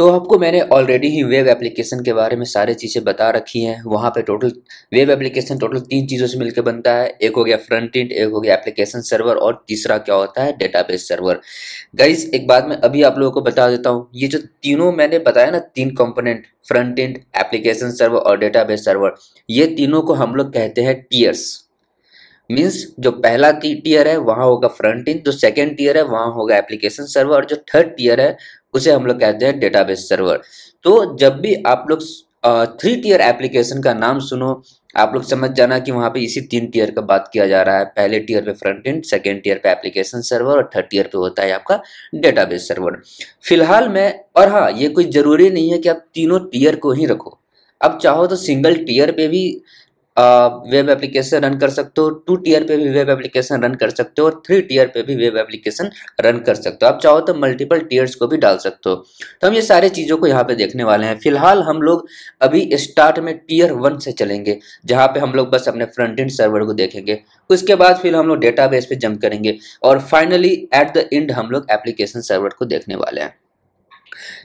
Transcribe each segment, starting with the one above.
तो आपको मैंने ऑलरेडी ही वेब एप्लीकेशन के बारे में सारी चीज़ें बता रखी हैं। वहाँ पे टोटल वेब एप्लीकेशन टोटल 3 चीज़ों से मिलकर बनता है। एक हो गया फ्रंट एंड, एक हो गया एप्लीकेशन सर्वर और तीसरा क्या होता है डेटाबेस सर्वर। गाइज एक बात मैं अभी आप लोगों को बता देता हूँ, ये जो तीनों मैंने बताया ना 3 component front end, application server और डेटाबेस सर्वर, ये तीनों को हम लोग कहते हैं टियर्स। मीन्स जो पहला टियर है वहाँ होगा फ्रंट एंड, जो सेकेंड टियर है वहाँ होगा एप्लीकेशन सर्वर और जो थर्ड टियर है उसे हम लोग कहते हैं डेटाबेस सर्वर। तो जब भी आप लोग 3 टियर एप्लीकेशन का नाम सुनो, आप लोग समझ जाना कि वहाँ पे इसी 3 टियर का बात किया जा रहा है। पहले टियर पे फ्रंट एंड, सेकेंड टियर पे एप्लीकेशन सर्वर और थर्ड टियर पे होता है आपका डेटाबेस सर्वर। फिलहाल मैं, और हाँ ये कोई ज़रूरी नहीं है कि आप तीनों टियर को ही रखो, आप चाहो तो सिंगल टियर पे भी वेब एप्लीकेशन रन कर सकते हो, 2 टियर पे भी वेब एप्लीकेशन रन कर सकते हो और 3 टियर पे भी वेब एप्लीकेशन रन कर सकते हो। आप चाहो तो मल्टीपल टियर्स को भी डाल सकते हो। तो हम ये सारे चीज़ों को यहाँ पे देखने वाले हैं। फिलहाल हम लोग अभी स्टार्ट में टियर 1 से चलेंगे, जहाँ पे हम लोग बस अपने फ्रंट एंड सर्वर को देखेंगे। उसके बाद फिर हम लोग डेटाबेस पे जंप करेंगे और फाइनली एट द एंड हम लोग एप्लीकेशन सर्वर को देखने वाले हैं।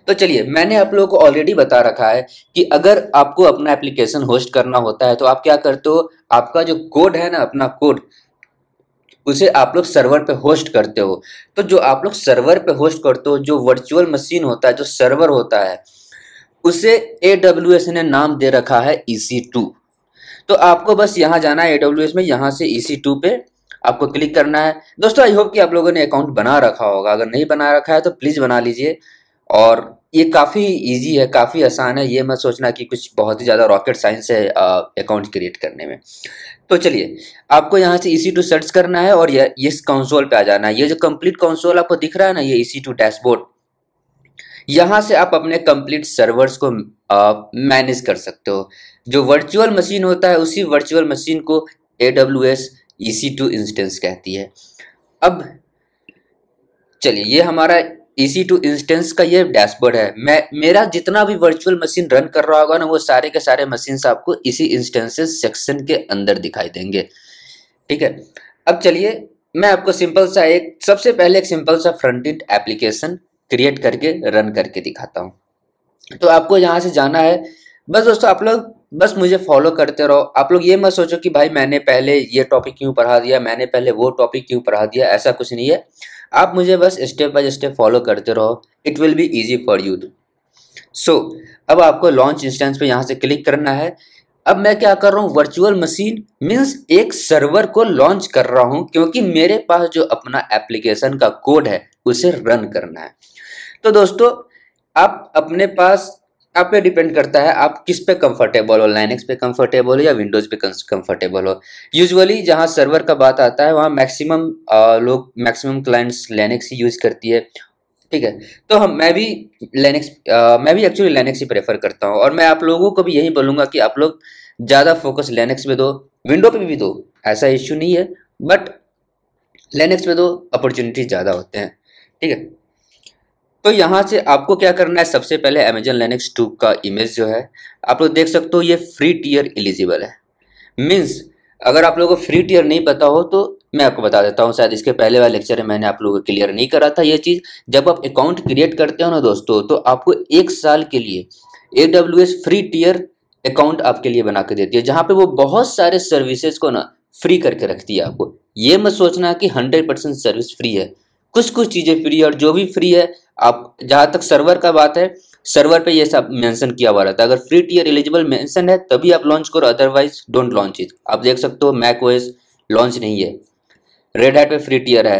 तो चलिए, मैंने आप लोगों को ऑलरेडी बता रखा है कि अगर आपको अपना एप्लीकेशन होस्ट करना होता है तो आप क्या करते हो, आपका जो कोड है ना, अपना कोड उसे आप लोग सर्वर पे होस्ट करते हो। तो जो आप लोग सर्वर पे होस्ट करते हो, जो वर्चुअल मशीन होता है, जो सर्वर होता है, उसे AWS ने नाम दे रखा है EC2। तो आपको बस यहाँ जाना है AWS में, यहाँ से EC2 पे आपको क्लिक करना है। दोस्तों आई होप कि आप लोगों ने अकाउंट बना रखा होगा, अगर नहीं बना रखा है तो प्लीज़ बना लीजिए। और ये काफ़ी इजी है, काफ़ी आसान है, ये मत सोचना कि कुछ बहुत ही ज़्यादा रॉकेट साइंस है अकाउंट क्रिएट करने में। तो चलिए, आपको यहाँ से EC2 सर्च करना है और ये इस कंसोल पे आ जाना है। ये जो कंप्लीट कंसोल आपको दिख रहा है ना, ये EC2 डैशबोर्ड, यहाँ से आप अपने कंप्लीट सर्वर्स को मैनेज कर सकते हो। जो वर्चुअल मशीन होता है उसी वर्चुअल मशीन को AWS EC2 इंस्टेंस कहती है। अब चलिए, ये हमारा EC2 इंस्टेंस का ये डैशबोर्ड है। मेरा जितना भी वर्चुअल मशीन रन कर रहा होगा ना, वो सारे के सारे मशीन्स आपको इसी इंस्टेंसेस सेक्शन के अंदर दिखाई देंगे। ठीक है, अब चलिए मैं आपको सिंपल सा एक, सबसे पहले एक सिंपल सा फ्रंट एंड एप्लीकेशन क्रिएट करके रन करके दिखाता हूँ। तो आपको यहाँ से जाना है, बस दोस्तों आप लोग बस मुझे फॉलो करते रहो। आप लोग ये मत सोचो कि भाई मैंने पहले ये टॉपिक क्यों पढ़ा दिया, मैंने पहले वो टॉपिक क्यों पढ़ा दिया, ऐसा कुछ नहीं है। आप मुझे बस स्टेप बाय स्टेप फॉलो करते रहो, it will be easy for you. So अब आपको लॉन्च इंस्टेंस पे यहाँ से क्लिक करना है। अब मैं क्या कर रहा हूँ, वर्चुअल मशीन मीन्स एक सर्वर को लॉन्च कर रहा हूँ, क्योंकि मेरे पास जो अपना एप्लीकेशन का कोड है उसे रन करना है। तो दोस्तों आप अपने पास, आप पे डिपेंड करता है आप किस पे कंफर्टेबल हो, लाइनक्स पे कंफर्टेबल हो या विंडोज़ पे कंफर्टेबल हो। यूजुअली जहाँ सर्वर का बात आता है वहाँ मैक्सिमम लोग, मैक्सिमम क्लाइंट्स लाइनक्स ही यूज़ करती है। ठीक है, तो मैं भी एक्चुअली लाइनक्स ही प्रेफर करता हूँ और मैं आप लोगों को भी यही बोलूँगा कि आप लोग ज़्यादा फोकस लाइनक्स पे दो। विंडो पे भी दो, ऐसा इश्यू नहीं है, बट लाइनक्स पे दो, अपॉर्चुनिटी ज़्यादा होते हैं। ठीक है, तो यहाँ से आपको क्या करना है, सबसे पहले Amazon Linux 2 का इमेज जो है आप लोग देख सकते हो, ये फ्री टियर एलिजिबल है। मीन्स अगर आप लोगों को फ्री टियर नहीं पता हो तो मैं आपको बता देता हूँ, शायद इसके पहले वाले लेक्चर में मैंने आप लोगों को क्लियर नहीं करा था ये चीज़। जब आप अकाउंट क्रिएट करते हो ना दोस्तों, तो आपको 1 साल के लिए AWS फ्री टियर अकाउंट आपके लिए बना के देती है, जहाँ पर वो बहुत सारे सर्विसेज को ना फ्री करके रखती है। आपको ये मत सोचना कि 100% सर्विस फ्री है, कुछ कुछ चीज़ें फ्री है और जो भी फ्री है, आप जहाँ तक सर्वर का बात है, सर्वर पे ये सब मेंशन किया हुआ रहता है। अगर फ्री टियर एलिजिबल मेंशन है तभी आप लॉन्च करो, अदरवाइज डोंट लॉन्च इट। आप देख सकते हो macOS लॉन्च नहीं है, रेड हैट पे फ्री टियर है,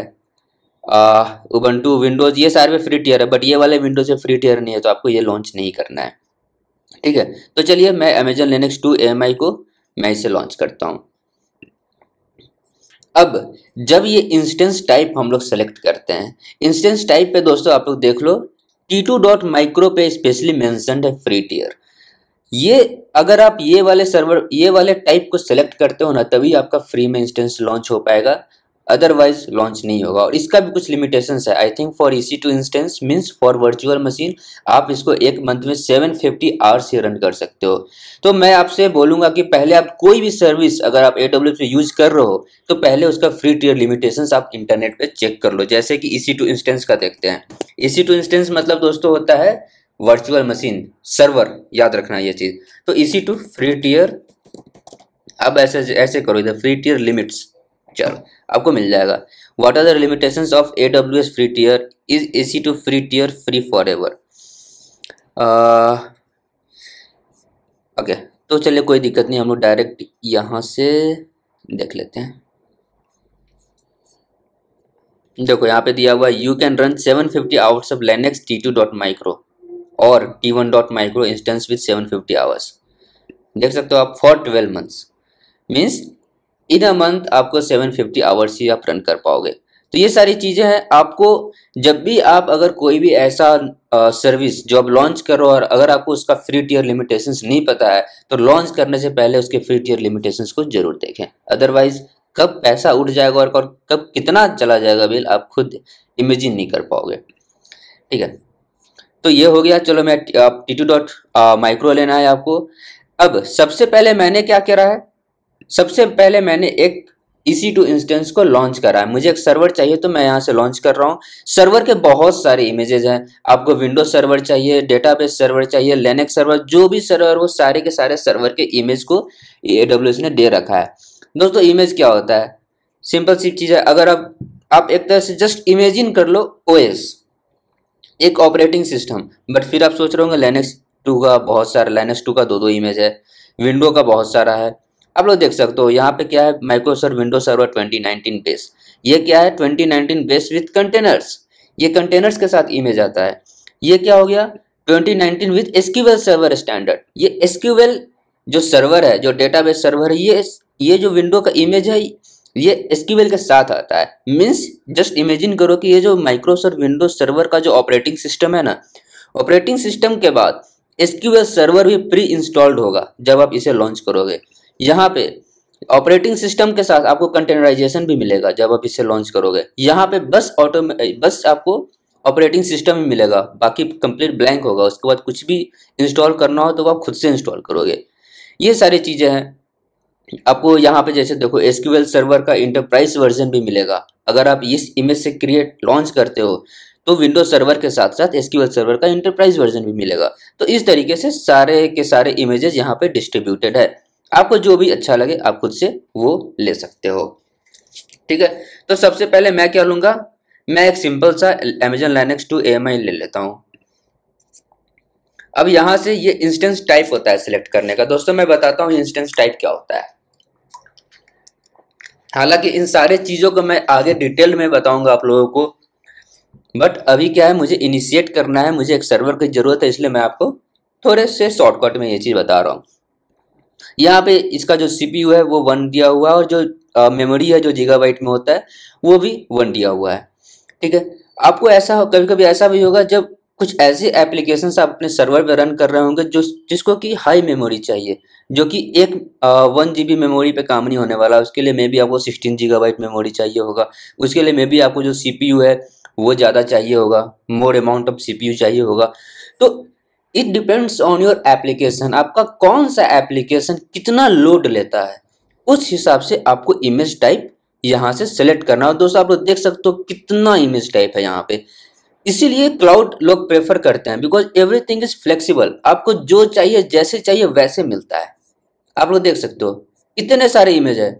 उबंटू, विंडोज़, ये सारे पे फ्री टियर है, बट ये वाले विंडोज़ पे फ्री टियर नहीं है, तो आपको ये लॉन्च नहीं करना है। ठीक है, तो चलिए मैं Amazon Linux 2 AMI को मैं इसे लॉन्च करता हूँ। अब जब ये इंस्टेंस टाइप हम लोग सेलेक्ट करते हैं, इंस्टेंस टाइप पे दोस्तों आप लोग देख लो t2.micro पे स्पेशली मेंशन्ड है फ्री टियर। ये अगर आप ये वाले सर्वर, ये वाले टाइप को सेलेक्ट करते हो ना, तभी आपका फ्री में इंस्टेंस लॉन्च हो पाएगा, अदरवाइज लॉन्च नहीं होगा। और इसका भी कुछ लिमिटेशंस है। I think for EC2 instance means for virtual machine आप इसको 1 मंथ में 750 आवर्स ही रन कर सकते हो। तो मैं आपसे बोलूँगा कि पहले आप कोई भी सर्विस अगर आप AWS पे यूज़ कर रहे हो तो पहले उसका फ्री टियर लिमिटेशंस आप इंटरनेट पे चेक कर लो। जैसे कि EC2 इंस्टेंस का देखते हैं, EC2 इंस्टेंस मतलब दोस्तों होता है वर्चुअल मशीन सर्वर, याद रखना ये चीज़। तो EC2 फ्री टियर, अब ऐसे करो इधर फ्री टियर लिमिट्स, चलो आपको मिल जाएगा। What are the limitations of AWS free tier, is EC2 free tier free for ever. Okay तो चलिए कोई दिक्कत नहीं, हम लोग डायरेक्ट यहाँ से देख लेते हैं। देखो यहाँ पे दिया हुआ you can run 750 hours of Linux t2.micro और t1.micro इंस्टेंस विद 750 आवर्स, देख सकते हो आप, for 12 months। Means in a month आपको 750 आवर्स ही आप रन कर पाओगे। तो ये सारी चीज़ें हैं, आपको जब भी आप अगर कोई भी ऐसा सर्विस जो आप लॉन्च करो और अगर आपको उसका फ्री टियर लिमिटेशंस नहीं पता है तो लॉन्च करने से पहले उसके फ्री टियर लिमिटेशंस को जरूर देखें, अदरवाइज कब पैसा उठ जाएगा और कब कितना चला जाएगा बिल आप खुद इमेजिन नहीं कर पाओगे। ठीक है तो ये हो गया। चलो मैं t2.micro लेना है आपको। अब सबसे पहले मैंने क्या करा है, सबसे पहले मैंने एक EC2 इंस्टेंस को लॉन्च करा है। मुझे एक सर्वर चाहिए तो मैं यहाँ से लॉन्च कर रहा हूँ। सर्वर के बहुत सारे इमेजेस हैं, आपको विंडोज सर्वर चाहिए, डेटाबेस सर्वर चाहिए, लिनक्स सर्वर, जो भी सर्वर वो सारे के सारे सर्वर के इमेज को AWS ने दे रखा है। दोस्तों इमेज क्या होता है, सिंपल सी चीज़ है, अगर आप एक तरह से जस्ट इमेजिन कर लो OS एक ऑपरेटिंग सिस्टम, बट फिर आप सोच रहे होंगे लिनक्स 2 का बहुत सारा, लिनक्स 2 का 2 इमेज है, विंडो का बहुत सारा है। आप लोग देख सकते हो यहाँ पे क्या है, माइक्रोसॉफ्ट विंडो सर्वर 2019 बेस, ये क्या है 2019 बेस विथ कंटेनर्स, ये कंटेनर्स के साथ इमेज आता है। ये क्या हो गया 2019 विथ SQL सर्वर स्टैंडर्ड, ये SQL जो सर्वर है, जो डेटाबेस सर्वर है, ये जो विंडो का इमेज है ये SQL के साथ आता है। मीन्स जस्ट इमेजिन करो कि ये जो माइक्रोसॉफ्ट विंडो सर्वर का जो ऑपरेटिंग सिस्टम है ना, ऑपरेटिंग सिस्टम के बाद SQL सर्वर भी प्री इंस्टॉल्ड होगा जब आप इसे लॉन्च करोगे। यहाँ पे ऑपरेटिंग सिस्टम के साथ आपको कंटेनराइजेशन भी मिलेगा जब आप इसे लॉन्च करोगे। यहाँ पे बस आपको ऑपरेटिंग सिस्टम ही मिलेगा, बाकी कंप्लीट ब्लैंक होगा। उसके बाद कुछ भी इंस्टॉल करना हो तो आप खुद से इंस्टॉल करोगे। ये सारी चीज़ें हैं। आपको यहाँ पे जैसे देखो SQL सर्वर का इंटरप्राइज वर्जन भी मिलेगा। अगर आप इस इमेज से क्रिएट लॉन्च करते हो तो विंडोज सर्वर के साथ साथ SQL सर्वर का इंटरप्राइज वर्जन भी मिलेगा। तो इस तरीके से सारे के सारे इमेजेस यहाँ पे डिस्ट्रीब्यूटेड है। आपको जो भी अच्छा लगे आप खुद से वो ले सकते हो। ठीक है तो सबसे पहले मैं क्या लूँगा, मैं एक सिंपल सा Amazon Linux 2 AMI ले लेता हूँ। अब यहाँ से ये इंस्टेंस टाइप होता है सिलेक्ट करने का। दोस्तों मैं बताता हूँ इंस्टेंस टाइप क्या होता है। हालांकि इन सारे चीज़ों को मैं आगे डिटेल में बताऊँगा आप लोगों को, बट अभी क्या है मुझे इनिशिएट करना है, मुझे एक सर्वर की ज़रूरत है, इसलिए मैं आपको थोड़े से शॉर्टकट में ये चीज़ बता रहा हूँ। यहाँ पे इसका जो CPU है वो 1 दिया हुआ है और जो मेमोरी है जो GB में होता है वो भी 1 दिया हुआ है। ठीक है आपको ऐसा कभी कभी ऐसा भी होगा जब कुछ ऐसे एप्लीकेशंस आप अपने सर्वर पे रन कर रहे होंगे जिसको कि हाई मेमोरी चाहिए, जो कि एक 1 GB मेमोरी पे काम नहीं होने वाला। उसके लिए मे बी आपको 16 GB मेमोरी चाहिए होगा, उसके लिए मे बी आपको जो CPU है वो ज़्यादा चाहिए होगा, मोर अमाउंट ऑफ CPU चाहिए होगा। तो it depends on your application, आपका कौन सा एप्लीकेशन कितना लोड लेता है उस हिसाब से आपको इमेज टाइप यहाँ से सेलेक्ट करना है। दोस्तों आप लोग देख सकते हो कितना इमेज टाइप है यहाँ पे, इसीलिए क्लाउड लोग प्रेफर करते हैं बिकॉज एवरीथिंग इज फ्लेक्सिबल। आपको जो चाहिए जैसे चाहिए वैसे मिलता है। आप लोग देख सकते हो इतने सारे इमेज है।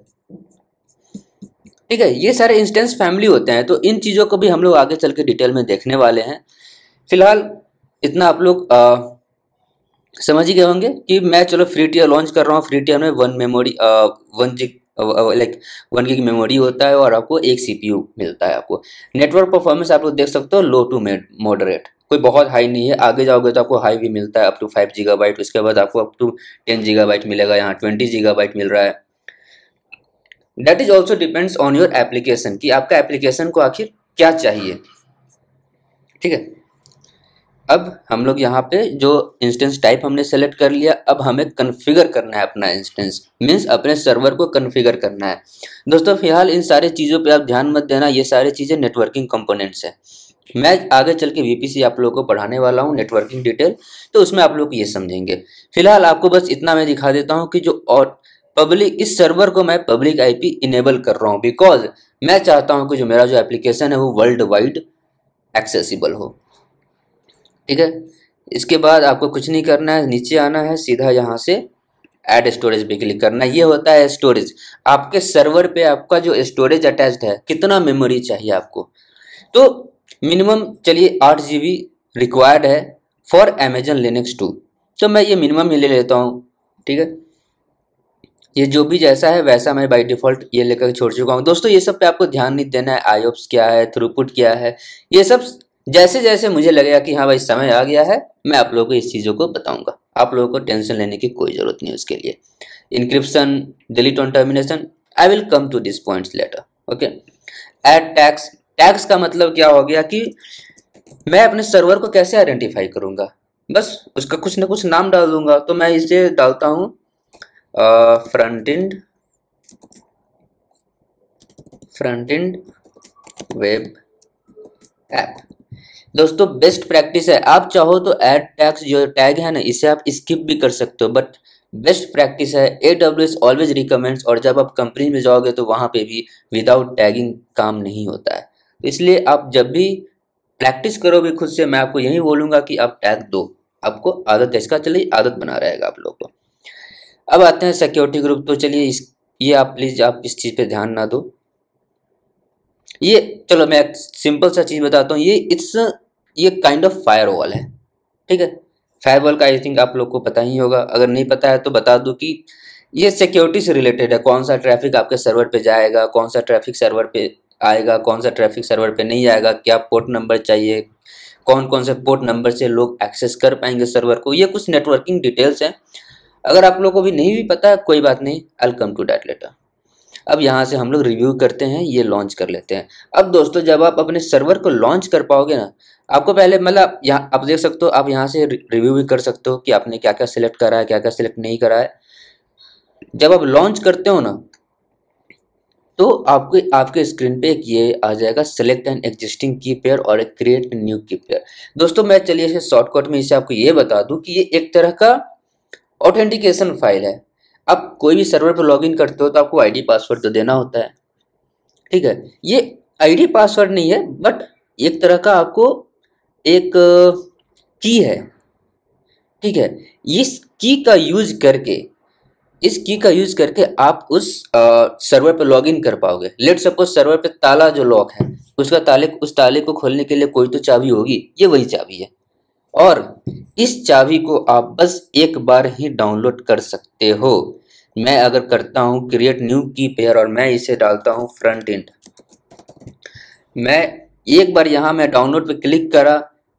ठीक है ये सारे इंस्टेंस फैमिली होते हैं, तो इन चीज़ों को भी हम लोग आगे चल के डिटेल में देखने वाले हैं। फिलहाल इतना आप लोग समझ ही गए होंगे कि मैं चलो फ्री टियर लॉन्च कर रहा हूँ। फ्री टियर में 1 GB मेमोरी होता है और आपको 1 CPU मिलता है। आपको नेटवर्क परफॉर्मेंस आप लोग देख सकते हो लो टू मॉडरेट, कोई बहुत हाई नहीं है। आगे जाओगे तो आपको हाई भी मिलता है अप टू 5 GB, उसके बाद आपको अप टू 10 GB मिलेगा, यहाँ 20 GB मिल रहा है। That is also depends on your application कि आपका एप्लीकेशन को आखिर क्या चाहिए। ठीक है अब हम लोग यहाँ पे जो इंस्टेंस टाइप हमने सेलेक्ट कर लिया, अब हमें कन्फिगर करना है अपना इंस्टेंस, मीन्स अपने सर्वर को कन्फिगर करना है। दोस्तों फिलहाल इन सारे चीज़ों पे आप ध्यान मत देना, ये सारी चीज़ें नेटवर्किंग कंपोनेंट्स हैं। मैं आगे चल के VPC आप लोगों को पढ़ाने वाला हूँ नेटवर्किंग डिटेल, तो उसमें आप लोग ये समझेंगे। फिलहाल आपको बस इतना मैं दिखा देता हूँ कि जो और पब्लिक इस सर्वर को मैं पब्लिक IP इनेबल कर रहा हूँ बिकॉज मैं चाहता हूँ कि जो मेरा जो एप्लीकेशन है वो वर्ल्ड वाइड एक्सेसिबल हो। ठीक है इसके बाद आपको कुछ नहीं करना है, नीचे आना है, सीधा यहाँ से ऐड स्टोरेज पे क्लिक करना। ये होता है स्टोरेज, आपके सर्वर पे आपका जो स्टोरेज अटैच्ड है कितना मेमोरी चाहिए आपको। तो मिनिमम चलिए 8 GB रिक्वायर्ड है फॉर अमेजन लिनक्स 2, तो मैं ये मिनिमम ही ले लेता हूँ। ठीक है, ये जो भी जैसा है वैसा मैं बाय डिफ़ॉल्ट ये लेकर छोड़ चुका हूँ। दोस्तों ये सब पे आपको ध्यान नहीं देना है, आईओप्स क्या है, थ्रूपुट क्या है, ये सब जैसे जैसे मुझे लगेगा कि हाँ भाई समय आ गया है मैं आप लोगों को इस चीज़ों को बताऊंगा। आप लोगों को टेंशन लेने की कोई ज़रूरत नहीं उसके लिए। Encryption, delete on termination, I will come to this points later. Okay, add tags. Tags का मतलब क्या हो गया कि मैं अपने सर्वर को कैसे आइडेंटिफाई करूँगा, बस उसका कुछ ना कुछ नाम डाल दूंगा। तो मैं इसे डालता हूँ फ्रंट एंड वेब ऐप। दोस्तों बेस्ट प्रैक्टिस है, आप चाहो तो ऐड टैग्स जो टैग है ना इसे आप स्किप भी कर सकते हो, बट बेस्ट प्रैक्टिस है। AWS ऑलवेज रिकमेंड्स, और जब आप कंपनी में जाओगे तो वहाँ पे भी विदाउट टैगिंग काम नहीं होता है, इसलिए आप जब भी प्रैक्टिस करोगे खुद से मैं आपको यही बोलूँगा कि आप टैग दो, आपको आदत, इसका चलिए आदत बना रहेगा आप लोग को। अब आते हैं सिक्योरिटी ग्रुप। तो चलिए ये आप प्लीज़ आप इस चीज़ पे ध्यान ना दो। ये चलो मैं एक सिंपल सा चीज़ बताता हूँ, ये काइंड ऑफ फायरवॉल है। ठीक है, फायरवॉल का आई थिंक आप लोग को पता ही होगा, अगर नहीं पता है तो बता दूँ कि ये सिक्योरिटी से रिलेटेड है। कौन सा ट्रैफिक आपके सर्वर पर जाएगा, कौन सा ट्रैफिक सर्वर पर आएगा, कौन सा ट्रैफिक सर्वर पे नहीं आएगा, क्या पोर्ट नंबर चाहिए, कौन कौन से पोर्ट नंबर से लोग एक्सेस कर पाएंगे सर्वर को, ये कुछ नेटवर्किंग डिटेल्स हैं। अगर आप लोगों को भी नहीं भी पता कोई बात नहीं, I will come to that later. अब यहाँ से हम लोग रिव्यू करते हैं, ये लॉन्च कर लेते हैं। अब दोस्तों जब आप अपने सर्वर को लॉन्च कर पाओगे ना, आपको पहले मतलब यहाँ आप देख सकते हो, आप यहाँ से रिव्यू भी कर सकते हो कि आपने क्या क्या सिलेक्ट करा है, क्या क्या सिलेक्ट नहीं करा है। जब आप लॉन्च करते हो ना तो आपके स्क्रीन पे एक ये आ जाएगा, select an existing key pair और एक क्रिएट न्यू की पेयर। दोस्तों मैं चलिए इसे शॉर्टकट में इसे आपको ये बता दूं कि ये एक तरह का ऑथेंटिकेशन फाइल है। आप कोई भी सर्वर पर लॉगिन करते हो तो आपको आईडी पासवर्ड तो देना होता है। ठीक है, ये आईडी पासवर्ड नहीं है बट एक तरह का आपको एक की है। ठीक है, इस की का यूज करके आप उस सर्वर पर लॉगिन कर पाओगे। लेट सपोज सर्वर पे ताला जो लॉक है उसका उस ताले को खोलने के लिए कोई तो चाबी होगी, ये वही चाबी है और इस चाबी को आप बस एक बार ही डाउनलोड कर सकते हो। मैं अगर करता हूँ क्रिएट न्यू की पेयर और मैं इसे डालता हूँ फ्रंट एंड, मैं एक बार यहाँ मैं डाउनलोड पे क्लिक करा,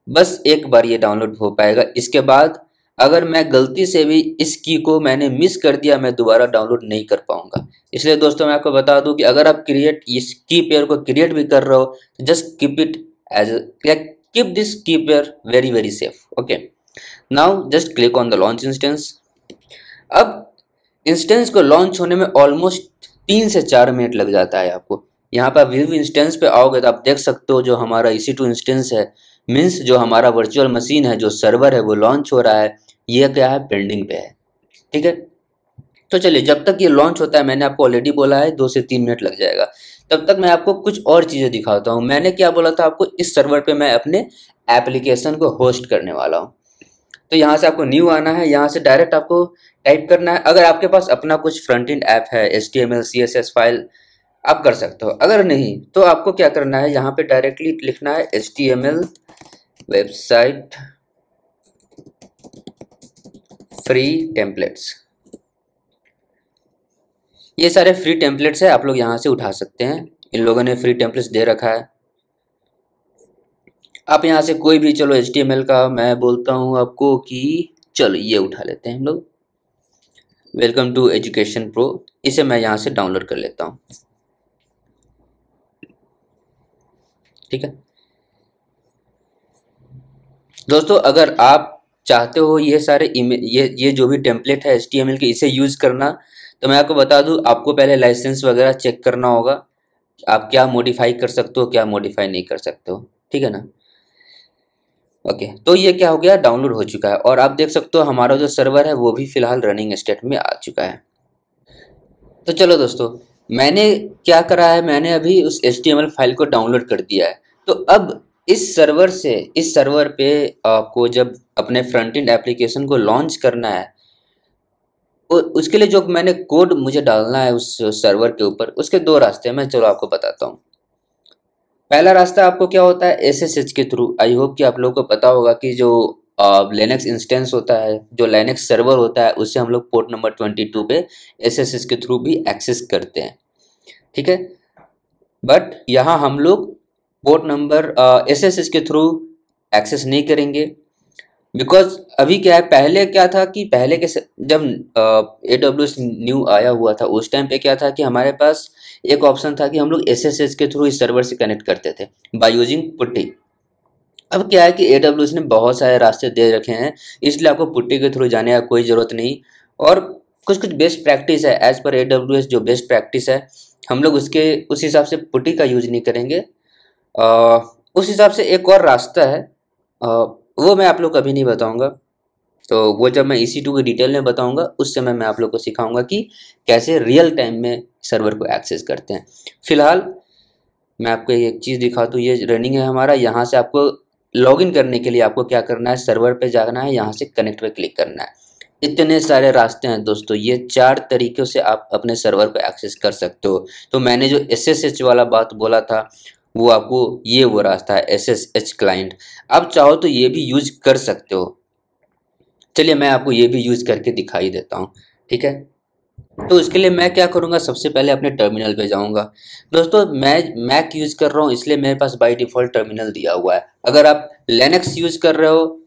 बस एक बार ये डाउनलोड हो पाएगा। इसके बाद अगर मैं गलती से भी इस की को मैंने मिस कर दिया मैं दोबारा डाउनलोड नहीं कर पाऊंगा। इसलिए दोस्तों मैं आपको बता दूं कि अगर आप क्रिएट इस की पेयर को क्रिएट भी कर रहे हो just keep it as keep this key pair very very safe. Okay, now just click on the launch instance. अब इंस्टेंस को लॉन्च होने में ऑलमोस्ट 3 से 4 मिनट लग जाता है। आपको यहाँ पर व्यू इंस्टेंस पे आओगे तो आप देख सकते हो जो हमारा EC2 इंस्टेंस है, मीन्स जो हमारा वर्चुअल मशीन है, जो सर्वर है वो लॉन्च हो रहा है, ये क्या है पेंडिंग पे है। ठीक है, तो चलिए जब तक ये लॉन्च होता है मैंने आपको ऑलरेडी बोला है 2 से 3 मिनट लग जाएगा। तब तक मैं आपको कुछ और चीज़ें दिखाता हूँ। मैंने क्या बोला था आपको, इस सर्वर पे मैं अपने एप्लीकेशन को होस्ट करने वाला हूँ। तो यहाँ से आपको न्यू आना है, यहाँ से डायरेक्ट आपको टाइप करना है। अगर आपके पास अपना कुछ फ्रंट एंड ऐप है HTML CSS फाइल आप कर सकते हो, अगर नहीं तो आपको क्या करना है यहाँ पर डायरेक्टली लिखना है HTML वेबसाइट फ्री टेम्पलेट्स। ये सारे फ्री टेम्पलेट्स है, आप लोग यहाँ से उठा सकते हैं, इन लोगों ने फ्री टेम्पलेट्स दे रखा है। आप यहाँ से कोई भी, चलो HTML का मैं बोलता हूँ आपको कि चलो ये उठा लेते हैं हम लोग, वेलकम टू एजुकेशन प्रो, इसे मैं यहाँ से डाउनलोड कर लेता हूँ। ठीक है दोस्तों, अगर आप चाहते हो ये सारे ये जो भी टेम्पलेट है HTML के इसे यूज़ करना, तो मैं आपको बता दूं आपको पहले लाइसेंस वगैरह चेक करना होगा, आप क्या मॉडिफाई कर सकते हो क्या मॉडिफाई नहीं कर सकते हो। ठीक है ना, ओके। तो ये क्या हो गया, डाउनलोड हो चुका है और आप देख सकते हो हमारा जो सर्वर है वो भी फिलहाल रनिंग स्टेट में आ चुका है। तो चलो दोस्तों मैंने क्या करा है, मैंने अभी उस HTML फाइल को डाउनलोड कर दिया है। तो अब इस सर्वर पे आपको जब अपने फ्रंट एंड एप्लीकेशन को लॉन्च करना है और उसके लिए जो मैंने कोड मुझे डालना है उस सर्वर के ऊपर, उसके दो रास्ते हैं, मैं चलो आपको बताता हूँ। पहला रास्ता आपको क्या होता है, SSH के थ्रू। आई होप कि आप लोगों को पता होगा कि जो लिनक्स इंस्टेंस होता है, जो लिनक्स सर्वर होता है, उसे हम लोग पोर्ट नंबर 22 पे SSH के थ्रू भी एक्सेस करते हैं, ठीक है। बट यहाँ हम लोग पोर्ट नंबर SSH के थ्रू एक्सेस नहीं करेंगे, बिकॉज अभी क्या है, पहले क्या था कि पहले के जब AWS न्यू आया हुआ था उस टाइम पे क्या था कि हमारे पास एक ऑप्शन था कि हम लोग SSH के थ्रू इस सर्वर से कनेक्ट करते थे बाय यूजिंग PuTTY। अब क्या है कि AWS ने बहुत सारे रास्ते दे रखे हैं, इसलिए आपको PuTTY के थ्रू जाने का कोई ज़रूरत नहीं। और कुछ बेस्ट प्रैक्टिस है एज पर AWS, जो बेस्ट प्रैक्टिस है हम लोग उस हिसाब से PuTTY का यूज नहीं करेंगे। उस हिसाब से एक और रास्ता है, वो मैं आप लोग को अभी नहीं बताऊंगा, तो वो जब मैं EC2 की डिटेल में बताऊंगा उस समय मैं आप लोग को सिखाऊंगा कि कैसे रियल टाइम में सर्वर को एक्सेस करते हैं। फिलहाल मैं आपको एक चीज़ दिखा दूँ, ये रनिंग है हमारा। यहाँ से आपको लॉगिन करने के लिए आपको क्या करना है, सर्वर पे जाना है, यहाँ से कनेक्ट पे क्लिक करना है। इतने सारे रास्ते हैं दोस्तों, ये 4 तरीक़ों से आप अपने सर्वर को एक्सेस कर सकते हो। तो मैंने जो SSH वाला बात बोला था वो आपको वो रास्ता है SSH क्लाइंट, आप चाहो तो ये भी यूज कर सकते हो। चलिए मैं आपको ये भी यूज करके दिखाई देता हूँ, ठीक है। तो इसके लिए मैं क्या करूँगा, सबसे पहले अपने टर्मिनल पे जाऊँगा। दोस्तों मैं मैक यूज कर रहा हूँ, इसलिए मेरे पास बाय डिफ़ॉल्ट टर्मिनल दिया हुआ है। अगर आप लिनक्स यूज कर रहे हो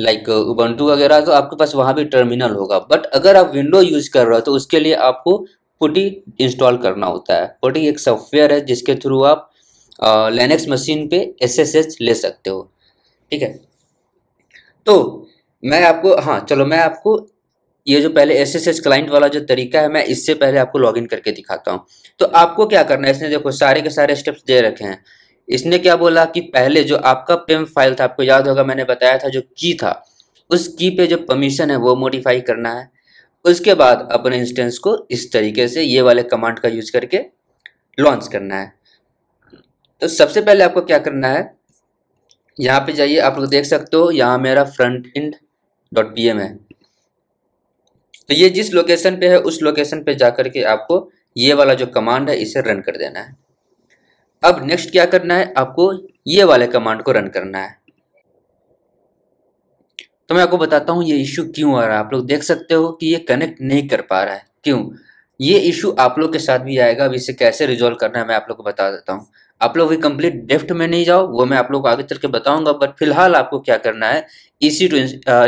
लाइक उबंटू वगैरह, तो आपके पास वहाँ भी टर्मिनल होगा। बट अगर आप विंडो यूज कर रहे हो तो उसके लिए आपको PuTTY इंस्टॉल करना होता है। PuTTY एक सॉफ्टवेयर है जिसके थ्रू आप लिनक्स मशीन पे SSH ले सकते हो, ठीक है। तो मैं आपको मैं आपको ये जो पहले SSH क्लाइंट वाला जो तरीका है, मैं इससे पहले आपको लॉगिन करके दिखाता हूँ। तो आपको क्या करना है, इसने देखो सारे के सारे स्टेप्स दे रखे हैं। इसने क्या बोला कि पहले जो आपका पिम फाइल था, आपको याद होगा मैंने बताया था जो की था, उस की पे जो परमिशन है वो मॉडिफाई करना है। उसके बाद अपने इंस्टेंस को इस तरीके से ये वाले कमांड का यूज करके लॉन्च करना है। तो सबसे पहले आपको क्या करना है, यहाँ पे जाइए, आप लोग देख सकते हो यहाँ मेरा frontend.pm है। तो ये जिस लोकेशन पे है उस लोकेशन पे जाकर के आपको ये वाला जो कमांड है इसे रन कर देना है। अब नेक्स्ट क्या करना है, आपको ये वाले कमांड को रन करना है। तो मैं आपको बताता हूँ ये इश्यू क्यों आ रहा है। आप लोग देख सकते हो कि ये कनेक्ट नहीं कर पा रहा है, क्यों? ये इशू आप लोग के साथ भी आएगा। अब इसे कैसे रिजॉल्व करना है मैं आप लोग को बता देता हूँ। आप लोग भी कंप्लीट डेफ्ट में नहीं जाओ, वो मैं आप लोग को आगे चल के बताऊंगा। बट फिलहाल आपको क्या करना है, EC2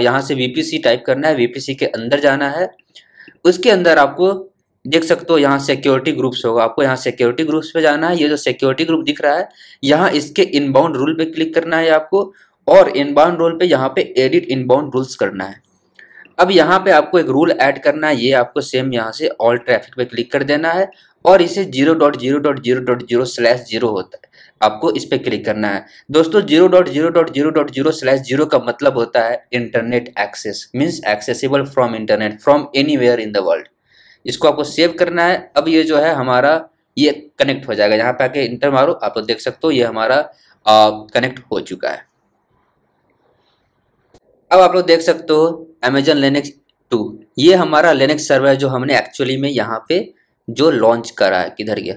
यहाँ से VPC टाइप करना है, VPC के अंदर जाना है। उसके अंदर आपको देख सकते हो यहाँ सिक्योरिटी ग्रुप्स होगा, आपको यहाँ सिक्योरिटी ग्रुप्स पे जाना है। ये जो सिक्योरिटी ग्रुप दिख रहा है यहाँ, इसके इनबाउंड रूल पे क्लिक करना है आपको, और इनबाउंड रूल पे यहाँ पे एडिट इनबाउंड रूल्स करना है। अब यहाँ पे आपको एक रूल ऐड करना है, ये आपको सेम यहाँ से ऑल ट्रैफिक पे क्लिक कर देना है, और इसे 0.0.0.0/0 होता है, आपको इस पे क्लिक करना है। दोस्तों 0.0.0.0/0 का मतलब होता है internet access, means accessible from internet from anywhere in the world. इसको आपको सेव करना है। अब ये जो है हमारा ये कनेक्ट हो जाएगा, यहाँ पे आके इंटर मारो, आप लोग देख सकते हो ये हमारा कनेक्ट हो चुका है। अब आप लोग देख सकते हो Amazon Linux 2, ये हमारा लिनक्स सर्वर है जो हमने एक्चुअली में यहाँ पे जो लॉन्च कर रहा है। किधर गया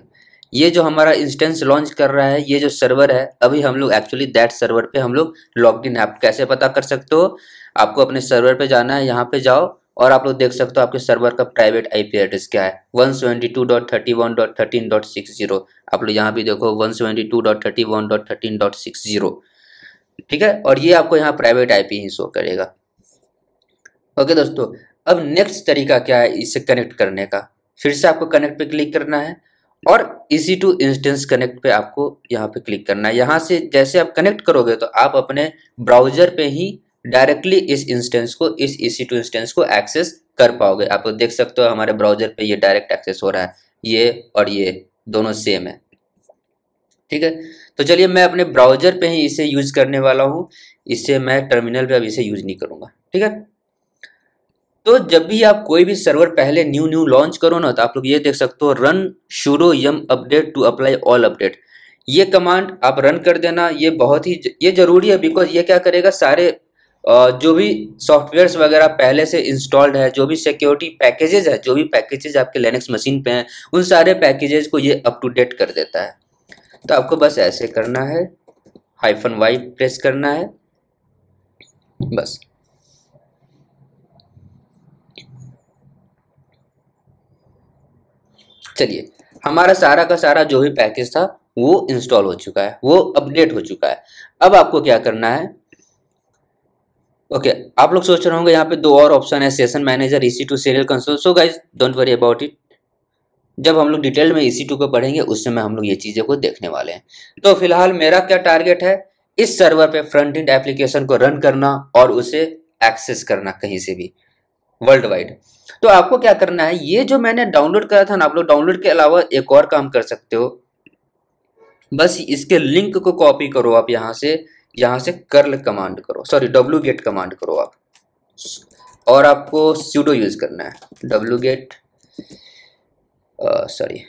ये जो हमारा इंस्टेंस लॉन्च कर रहा है, ये जो सर्वर है अभी हम लोग एक्चुअली दैट सर्वर पे हम लोग लॉग इन है। आप कैसे पता कर सकते हो, आपको अपने सर्वर पे जाना है, यहाँ पे जाओ और आप लोग देख सकते हो आपके सर्वर का प्राइवेट IP एड्रेस क्या है, 172.31.13.60। आप लोग यहाँ भी देखो 172.31.13.60, ठीक है। और ये आपको यहाँ प्राइवेट IP ही शो करेगा। ओके दोस्तों, अब नेक्स्ट तरीका क्या है इसे कनेक्ट करने का, फिर से आपको कनेक्ट पे क्लिक करना है और EC2 इंस्टेंस कनेक्ट पे आपको यहाँ पे क्लिक करना है। यहाँ से जैसे आप कनेक्ट करोगे तो आप अपने ब्राउजर पे ही डायरेक्टली इस इंस्टेंस को, इस EC2 इंस्टेंस को एक्सेस कर पाओगे। आप देख सकते हो हमारे ब्राउजर पे ये डायरेक्ट एक्सेस हो रहा है, ये और ये दोनों सेम है, ठीक है। तो चलिए मैं अपने ब्राउजर पे ही इसे यूज करने वाला हूँ, इससे मैं टर्मिनल पे अब इसे यूज नहीं करूँगा, ठीक है। तो जब भी आप कोई भी सर्वर पहले न्यू लॉन्च करो ना, तो आप लोग ये देख सकते हो run sudo yum update to apply all update, ये कमांड आप रन कर देना, ये बहुत ही ये ज़रूरी है, बिकॉज ये क्या करेगा, सारे जो भी सॉफ्टवेयर्स वगैरह पहले से इंस्टॉल्ड है, जो भी सिक्योरिटी पैकेजेज है, जो भी पैकेजेज आपके लिनक्स मशीन पे हैं, उन सारे पैकेजेज को ये अप टू डेट कर देता है। तो आपको बस ऐसे करना है, -y प्रेस करना है बस। चलिए, हमारा सारा का सारा जो भी पैकेज था वो इंस्टॉल हो चुका है, वो अपडेट हो चुका है। अब आपको क्या करना है, ओके आप लोग सोच रहे होंगे यहाँ पे दो और ऑप्शन है, session manager, EC2, serial console. So guys don't worry about it, जब हम लोग डिटेल में EC2 को पढ़ेंगे उस समय हम लोग ये चीज़ें को देखने वाले हैं। तो फिलहाल मेरा क्या टारगेट है, इस सर्वर पे फ्रंट एंड एप्लीकेशन को रन करना और उसे एक्सेस करना कहीं से भी वर्ल्ड वाइड। तो आपको क्या करना है, ये जो मैंने डाउनलोड करा था ना, आप लोग डाउनलोड के अलावा एक और काम कर सकते हो, बस इसके लिंक को कॉपी करो आप यहाँ से कर्ल कमांड करो, सॉरी wget कमांड करो आप, और आपको sudo यूज करना है, wget सॉरी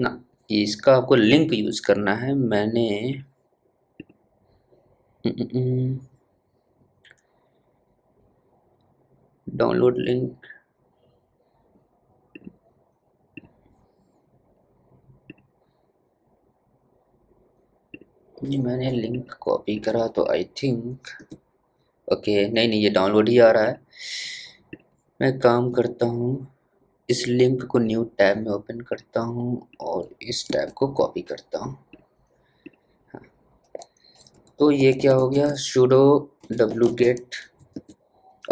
ना, इसका आपको लिंक यूज करना है। मैंने डाउनलोड लिंक, मैंने लिंक कॉपी करा तो आई थिंक ओके, नहीं ये डाउनलोड ही आ रहा है। मैं काम करता हूँ, इस लिंक को न्यू टैब में ओपन करता हूँ और इस टैब को कॉपी करता हूँ। हाँ, तो ये क्या हो गया, sudo wget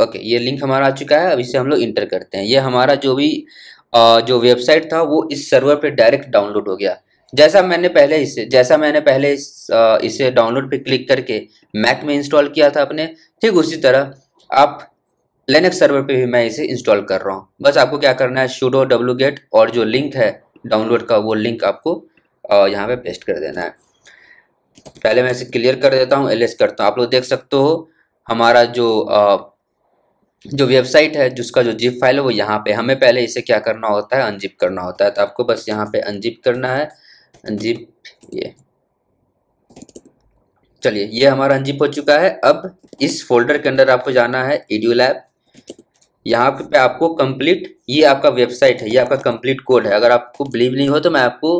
ओके, ये लिंक हमारा आ चुका है। अब इसे हम लोग इंटर करते हैं, ये हमारा जो भी जो वेबसाइट था वो इस सर्वर पे डायरेक्ट डाउनलोड हो गया। जैसा मैंने पहले इसे डाउनलोड पे क्लिक करके मैक में इंस्टॉल किया था अपने, ठीक उसी तरह आप लिनक्स सर्वर पे भी मैं इसे इंस्टॉल कर रहा हूँ। बस आपको क्या करना है, sudo wget और जो लिंक है डाउनलोड का वो लिंक आपको यहाँ पे पेस्ट कर देना है। पहले मैं इसे क्लियर कर देता हूँ, एलएस करता हूँ। आप लोग देख सकते हो हमारा जो वेबसाइट है जिसका जो जिप फाइल है वो यहाँ पे। हमें पहले इसे क्या करना होता है, अनजिप करना होता है। तो आपको बस यहाँ पे अनजिप करना है, अनजिप ये। चलिए ये हमारा अनजिप हो चुका है। अब इस फोल्डर के अंदर आपको जाना है edu lab, यहाँ पे आपको कंप्लीट, ये आपका वेबसाइट है, ये आपका कंप्लीट कोड है। अगर आपको बिलीव नहीं हो तो मैं आपको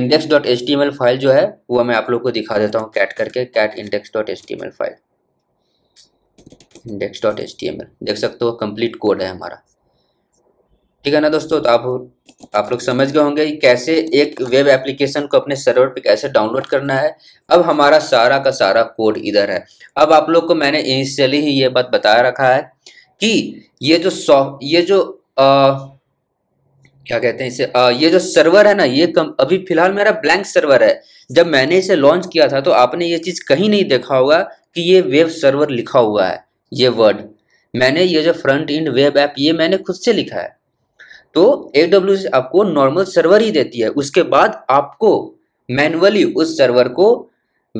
index.html फाइल जो है वो मैं आप लोग को दिखा देता हूँ, कैट करके, कैट index.html फाइल, index.html देख सकते हो, कंप्लीट कोड है हमारा। ठीक है ना दोस्तों, तो आप लोग समझ गए होंगे कैसे एक वेब एप्लीकेशन को अपने सर्वर पे कैसे डाउनलोड करना है। अब हमारा सारा का सारा कोड इधर है। अब आप लोग को मैंने इनिशियली ही ये बात बता रखा है कि ये जो सर्वर है ना, ये अभी फिलहाल मेरा ब्लैंक सर्वर है। जब मैंने इसे लॉन्च किया था तो आपने ये चीज़ कहीं नहीं देखा होगा कि ये वेब सर्वर लिखा हुआ है। ये वर्ड मैंने, ये जो फ्रंट एंड वेब ऐप, ये मैंने खुद से लिखा है। तो AWS आपको नॉर्मल सर्वर ही देती है, उसके बाद आपको मैन्युअली उस सर्वर को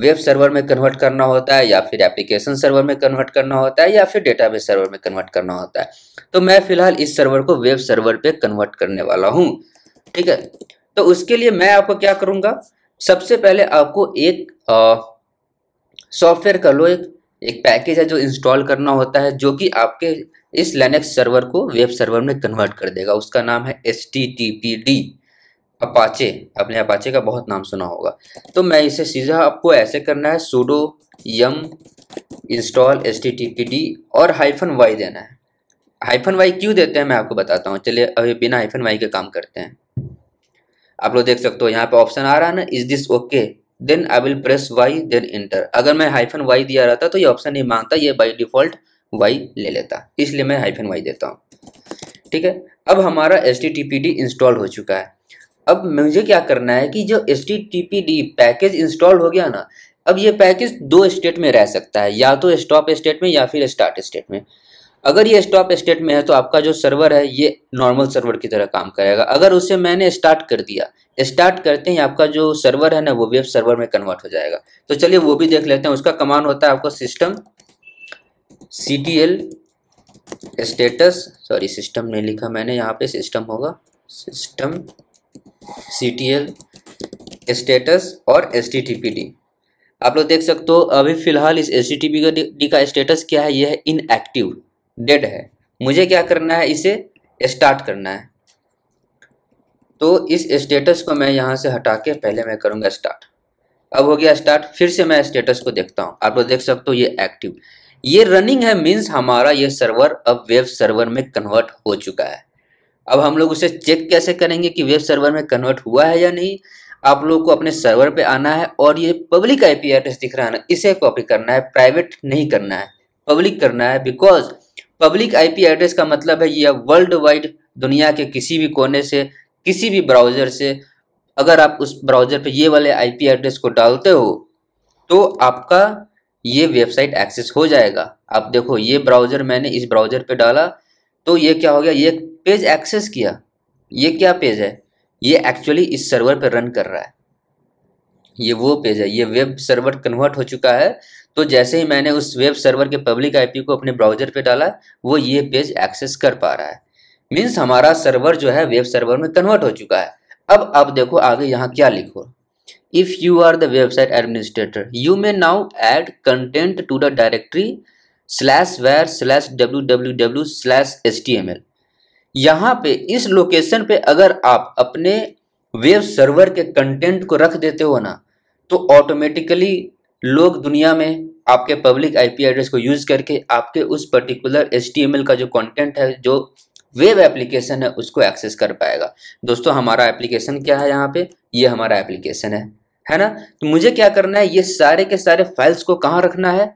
वेब सर्वर में कन्वर्ट करना होता है, या फिर एप्लीकेशन सर्वर में कन्वर्ट करना होता है, या फिर डेटाबेस सर्वर में कन्वर्ट करना होता है। तो मैं फिलहाल इस सर्वर को वेब सर्वर पे कन्वर्ट करने वाला हूँ। ठीक है, तो उसके लिए मैं आपको क्या करूँगा, सबसे पहले आपको एक सॉफ्टवेयर कर लो, एक पैकेज है जो इंस्टॉल करना होता है, जो कि आपके इस लिनक्स सर्वर को वेब सर्वर में कन्वर्ट कर देगा। उसका नाम है httpd अपाचे। आपने अपाचे का बहुत नाम सुना होगा। तो मैं इसे सीधा, आपको ऐसे करना है, sudo yum install httpd और -y देना है। -y क्यों देते हैं मैं आपको बताता हूँ। चलिए अभी बिना -y के काम करते हैं। आप लोग देख सकते हो यहाँ पे ऑप्शन आ रहा है ना, is this okay, then I will press Y then enter. अगर मैं -y दिया रहता तो ये ऑप्शन नहीं मांगता, ये बाई डिफॉल्ट y ले लेता, इसलिए मैं -y देता हूँ। ठीक है, अब हमारा httpd इंस्टॉल हो चुका है। अब मुझे क्या करना है कि जो httpd पैकेज इंस्टॉल हो गया ना, अब ये पैकेज दो स्टेट में रह सकता है, या तो स्टॉप स्टेट में या फिर स्टार्ट स्टेट में। अगर ये स्टॉप स्टेट में है तो आपका जो सर्वर है ये नॉर्मल सर्वर की तरह काम करेगा। अगर उसे मैंने स्टार्ट कर दिया, स्टार्ट करते ही आपका जो सर्वर है ना वो वेब सर्वर में कन्वर्ट हो जाएगा। तो चलिए वो भी देख लेते हैं। उसका कमांड होता है आपको system ctl status, sorry system नहीं लिखा मैंने यहाँ पे, सिस्टम होगा, सिस्टम ctl स्टेटस और httpd। आप लोग देख सकते हो अभी फिलहाल इस httpd का स्टेटस क्या है, यह है इनएक्टिव, डेड है। मुझे क्या करना है, इसे स्टार्ट करना है। तो इस स्टेटस को मैं यहाँ से हटा के पहले मैं करूँगा स्टार्ट। अब हो गया स्टार्ट। फिर से मैं स्टेटस को देखता हूँ, आप लोग देख सकते हो ये एक्टिव, ये रनिंग है। मीन्स हमारा ये सर्वर अब वेब सर्वर में कन्वर्ट हो चुका है। अब हम लोग उसे चेक कैसे करेंगे कि वेब सर्वर में कन्वर्ट हुआ है या नहीं। आप लोग को अपने सर्वर पे आना है और ये पब्लिक IP एड्रेस दिख रहा है ना, इसे कॉपी करना है, प्राइवेट नहीं करना है, पब्लिक करना है। बिकॉज पब्लिक IP एड्रेस का मतलब है ये वर्ल्ड वाइड, दुनिया के किसी भी कोने से, किसी भी ब्राउज़र से अगर आप उस ब्राउज़र पे ये वाले IP एड्रेस को डालते हो तो आपका ये वेबसाइट एक्सेस हो जाएगा। आप देखो ये ब्राउज़र, मैंने इस ब्राउज़र पे डाला तो ये क्या हो गया, ये पेज एक्सेस किया। ये क्या पेज है, ये एक्चुअली इस सर्वर पे रन कर रहा है, ये वो पेज है। ये वेब सर्वर कन्वर्ट हो चुका है। तो जैसे ही मैंने उस वेब सर्वर के पब्लिक IP को अपने ब्राउज़र पे डाला, वो ये पेज एक्सेस कर पा रहा है। मीन्स हमारा सर्वर जो है वेब सर्वर में कन्वर्ट हो चुका है। अब आप देखो आगे यहाँ क्या लिखो, if you are the website administrator you may now add content to the directory /var/www/html। यहाँ पे इस लोकेशन पे अगर आप अपने वेब सर्वर के कंटेंट को रख देते हो ना, तो ऑटोमेटिकली लोग दुनिया में आपके पब्लिक IP एड्रेस को यूज़ करके आपके उस पर्टिकुलर HTML का जो कंटेंट है, जो वेब एप्लीकेशन है, उसको एक्सेस कर पाएगा। दोस्तों हमारा एप्लीकेशन क्या है, यहाँ पे ये हमारा एप्लीकेशन है ना। तो मुझे क्या करना है, ये सारे के सारे फाइल्स को कहाँ रखना है,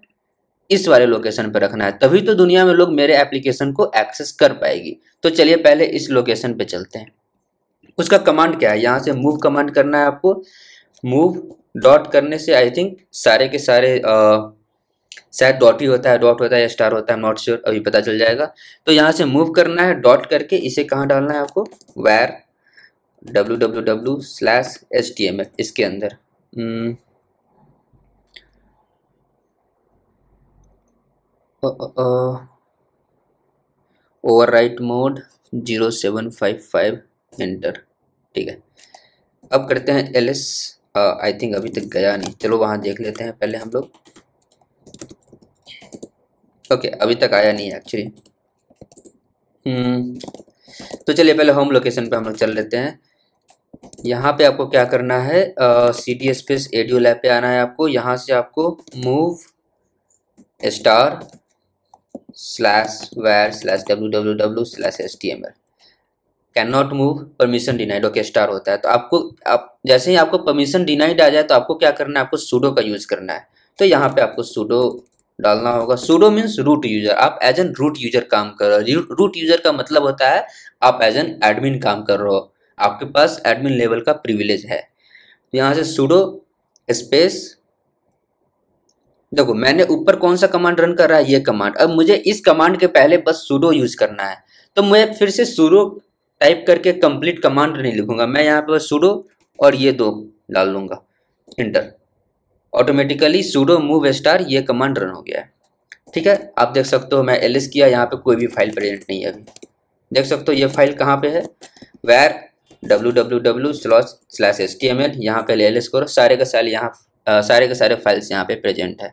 इस वाले लोकेशन पर रखना है। तभी तो दुनिया में लोग मेरे एप्लीकेशन को एक्सेस कर पाएगी। तो चलिए पहले इस लोकेशन पे चलते हैं। उसका कमांड क्या है, यहाँ से मूव कमांड करना है आपको। मूव डॉट करने से आई थिंक सारे के सारे शायद डॉट ही होता है, डॉट होता है या स्टार होता है, नॉट श्योर, अभी पता चल जाएगा। तो यहाँ से मूव करना है डॉट करके, इसे कहाँ डालना है आपको, वायर www/html इसके अंदर। ओवरराइट मोड 0755 एंटर, ठीक है। अब करते हैं ls, आई थिंक अभी तक गया नहीं, चलो वहाँ देख लेते हैं पहले हम लोग। ओके अभी तक आया नहीं है एक्चुअली। तो चलिए पहले होम लोकेशन पे हम लोग चल लेते हैं। यहाँ पे आपको क्या करना है, cd स्पेस एडियो लैब पे आना है आपको। यहाँ से आपको move *var/www/html cannot move permission denied, okay star होता है। तो आपको जैसे ही आपको परमिशन डिनाइड आ जाए तो आपको क्या करना है, आपको sudo का यूज़ करना है। तो यहाँ पे आपको sudo डालना होगा। sudo मीन्स रूट यूजर, आप एज एन रूट यूजर काम कर रहे हो। रूट यूजर का मतलब होता है आप एज एन एडमिन काम कर रहे हो, आपके पास एडमिन लेवल का प्रिविलेज है। यहाँ से sudo स्पेस, देखो मैंने ऊपर कौन सा कमांड रन कर रहा है, ये कमांड। अब मुझे इस कमांड के पहले बस sudo यूज करना है। तो मैं फिर से sudo टाइप करके कंप्लीट कमांड नहीं लिखूंगा, मैं यहाँ पर sudo और ये दो डाल लूंगा, enter. Automatically sudo move star ये कमांड रन हो गया है, ठीक है। आप देख सकते हो मैं ls किया, यहाँ पे कोई भी फाइल प्रेजेंट नहीं है अभी। देख सकते हो ये फाइल कहाँ पे है, var www/html। यहाँ पे ls करो, सारे का सारे यहाँ, सारे के सारे फाइल्स यहाँ पे प्रेजेंट है।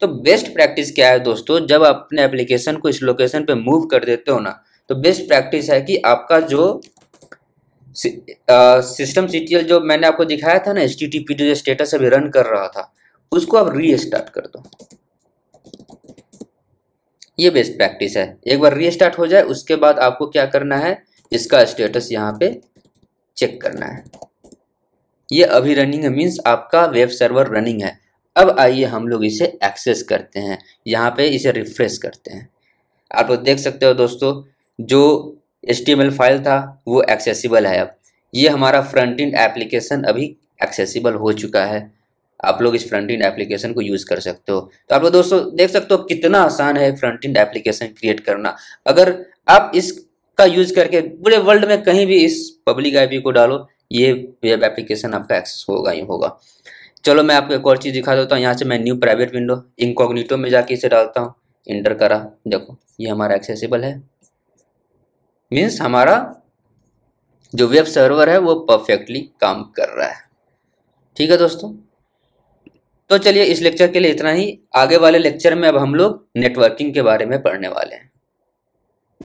तो बेस्ट प्रैक्टिस क्या है दोस्तों, जब आप अपने एप्लीकेशन को इस लोकेशन पे मूव कर देते हो ना, तो बेस्ट प्रैक्टिस है कि आपका जो सिस्टम सीटीएल जो मैंने आपको दिखाया था ना, httpd जो स्टेटस अभी रन कर रहा था, उसको आप रीस्टार्ट कर दो। ये बेस्ट प्रैक्टिस है। एक बार रीस्टार्ट हो जाए, उसके बाद आपको क्या करना है, इसका स्टेटस यहाँ पे चेक करना है। ये अभी रनिंग है, मीन्स आपका वेब सर्वर रनिंग है। अब आइए हम लोग इसे एक्सेस करते हैं। यहाँ पे इसे रिफ्रेश करते हैं। आप लोग देख सकते हो दोस्तों, जो HTML फाइल था वो एक्सेसिबल है। अब ये हमारा फ्रंट एंड एप्लीकेशन अभी एक्सेसिबल हो चुका है। आप लोग इस फ्रंट एंड एप्लीकेशन को यूज़ कर सकते हो। तो आप लोग दोस्तों देख सकते हो कितना आसान है फ्रंट एंड एप्लीकेशन क्रिएट करना। अगर आप इसका यूज़ करके पूरे वर्ल्ड में कहीं भी इस पब्लिक IP को डालो, ये वेब एप्लीकेशन आपका एक्सेस होगा ही होगा। चलो मैं आपको एक और चीज़ दिखा देता हूँ। यहाँ से मैं न्यू प्राइवेट विंडो इनकॉग्निटो में जाके इसे डालता हूँ, इंटर करा, देखो ये हमारा एक्सेसिबल है। मीन्स हमारा जो वेब सर्वर है वो परफेक्टली काम कर रहा है। ठीक है दोस्तों, तो चलिए इस लेक्चर के लिए इतना ही। आगे वाले लेक्चर में अब हम लोग नेटवर्किंग के बारे में पढ़ने वाले हैं।